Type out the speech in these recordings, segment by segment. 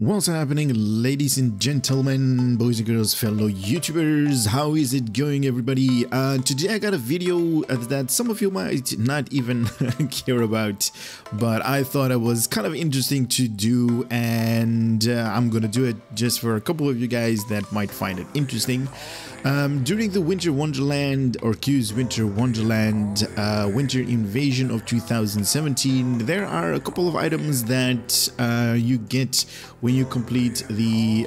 What's happening, ladies and gentlemen, boys and girls, fellow YouTubers? How is it going, everybody? Today I got a video that some of you might not even care about, but I thought it was kind of interesting to do, and I'm gonna do it just for a couple of you guys that might find it interesting. During the Winter Wonderland, or Q's Winter Wonderland, Winter Invasion of 2017, there are a couple of items that you get when you complete the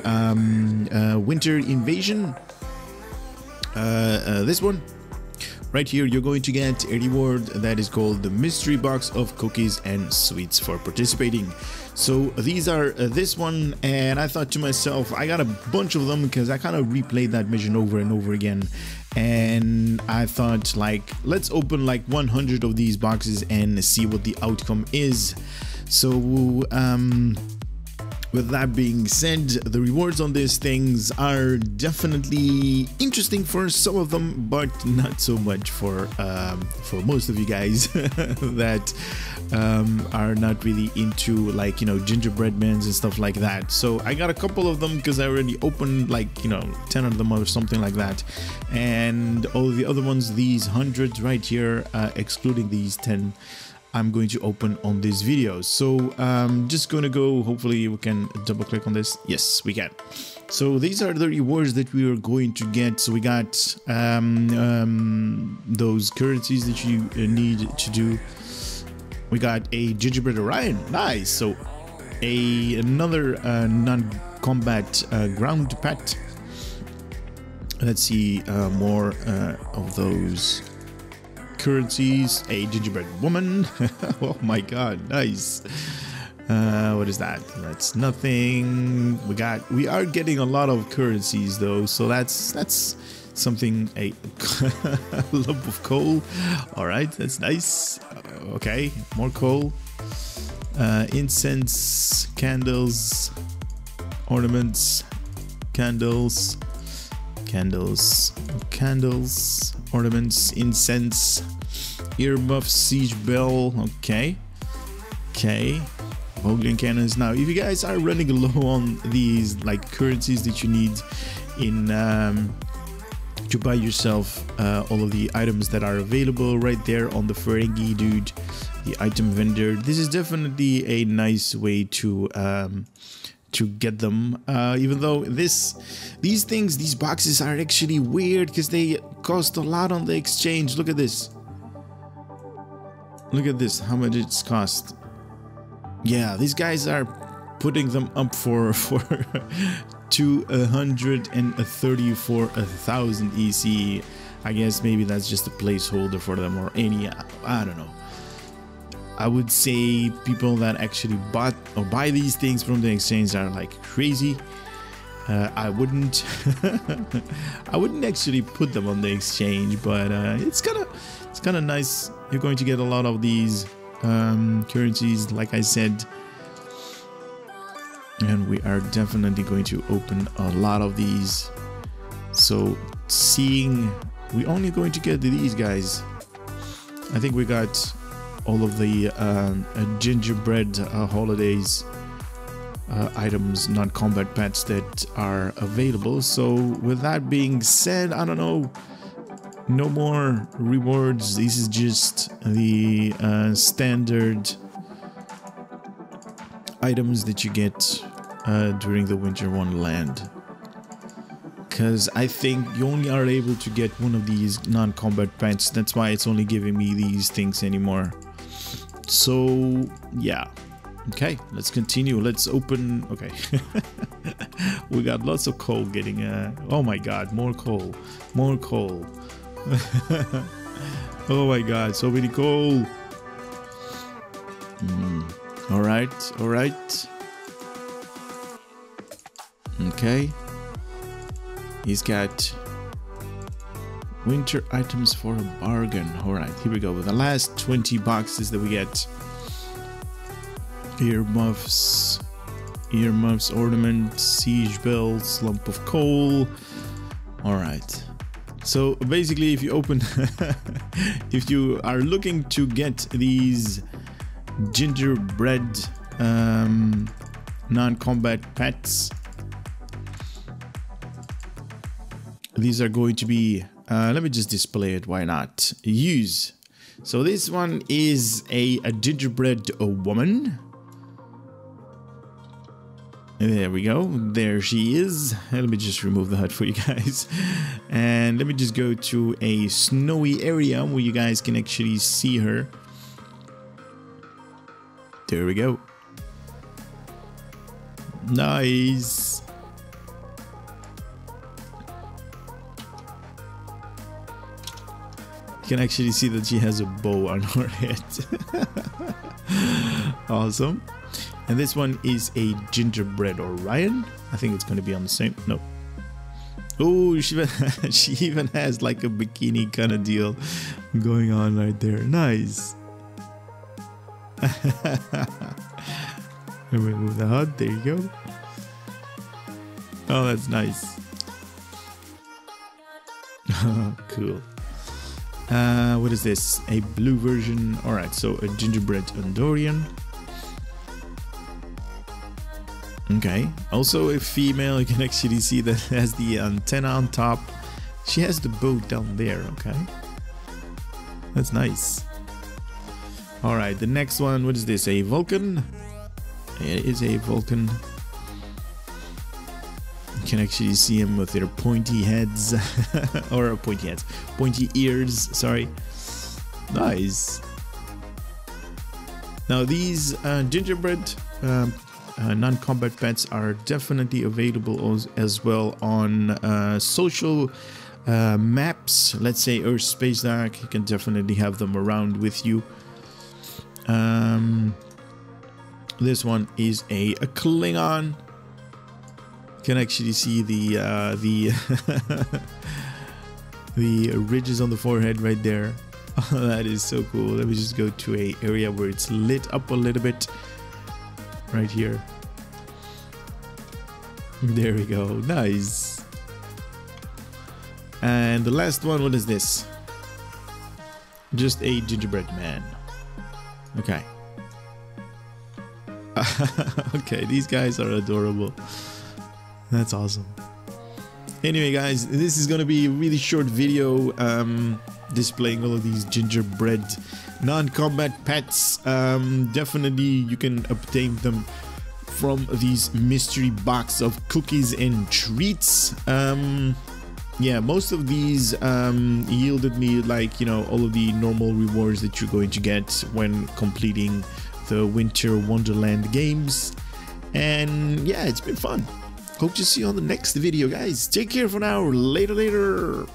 Winter Invasion. This one right here, you're going to get a reward that is called the Mystery Box of Cookies and Sweets for participating. So these are this one, and I thought to myself, I got a bunch of them because I kind of replayed that mission over and over again, and I thought, like, let's open like 100 of these boxes and see what the outcome is. So with that being said, the rewards on these things are definitely interesting for some of them, but not so much for most of you guys that are not really into, like, you know, gingerbread men and stuff like that. So I got a couple of them because I already opened, like, you know, 10 of them or something like that, and all the other ones, these 100 right here, excluding these 10, I'm going to open on this video. So I'm just gonna go, hopefully we can double click on this. Yes, we can. So these are the rewards that we are going to get. So we got those currencies that you need to do. We got a Gingerbread Orion, nice. So another non-combat ground pet. Let's see more of those currencies. A Gingerbread Woman. Oh my god, nice. What is that? That's nothing. We are getting a lot of currencies though, so that's something. A lump of coal. All right, that's nice. Okay, more coal, incense, candles, ornaments, candles, ornaments, incense, earmuffs, siege bell. Okay, Vogelian Cannons. Now if you guys are running low on these, like, currencies that you need in to buy yourself all of the items that are available right there on the Ferengi dude, the item vendor, this is definitely a nice way to get them, even though these boxes are actually weird because they cost a lot on the exchange. Look at this, look at this, how much it's cost. Yeah, these guys are putting them up for 234,000 EC. I guess maybe that's just a placeholder for them, or any, I don't know. I would say people that actually bought or buy these things from the exchange are like crazy. I wouldn't actually put them on the exchange, but it's kind of nice. You're going to get a lot of these currencies, like I said, and we are definitely going to open a lot of these. So seeing, we're only going to get these guys. I think we got all of the gingerbread holidays items, non-combat pets that are available. So with that being said, I don't know, no more rewards. This is just the standard items that you get during the Winter Wonderland, because I think you only are able to get one of these non-combat pets. That's why it's only giving me these things anymore. So yeah, okay, let's continue, let's open. Okay, we got lots of coal getting oh my god, more coal oh my god, so many coal. All right, okay, he's got winter items for a bargain. Alright, here we go with the last 20 boxes that we get. Earmuffs, ornaments, siege bells, lump of coal. Alright, so basically if you open if you are looking to get these gingerbread non-combat pets. These are going to be, let me just display it, why not? Use. So this one is a gingerbread woman. There we go. There she is. Let me just remove the HUD for you guys. And let me just go to a snowy area where you guys can actually see her. There we go. Nice. You can actually see that she has a bow on her head. Awesome. And this one is a Gingerbread Orion. I think it's going to be on the same. No. Oh, she even has like a bikini kind of deal going on right there. Nice. Remove the HUD. There you go. Oh, that's nice. Cool. What is this? A blue version. All right. So a Gingerbread Andorian. Okay, also a female, you can actually see that has the antenna on top. She has the boat down there, okay. That's nice. Alright, the next one, what is this? A Vulcan? It is a Vulcan. You can actually see them with their pointy heads. Or pointy heads. Pointy ears, sorry. Nice. Now these gingerbread... non-combat pets are definitely available as well on social maps. Let's say Earth Space Dark, you can definitely have them around with you. This one is a Klingon. You can actually see the the ridges on the forehead right there. Oh, that is so cool. Let me just go to an area where it's lit up a little bit. Right here. There we go. Nice. And the last one, what is this? Just a gingerbread man. Okay. Okay, these guys are adorable. That's awesome. Anyway, guys, this is gonna be a really short video displaying all of these gingerbread non-combat pets. Definitely you can obtain them from these mystery box of cookies and treats. Yeah, most of these yielded me, like, you know, all of the normal rewards that you're going to get when completing the Winter Wonderland games. And yeah, it's been fun. Hope to see you on the next video, guys. Take care for now. Later.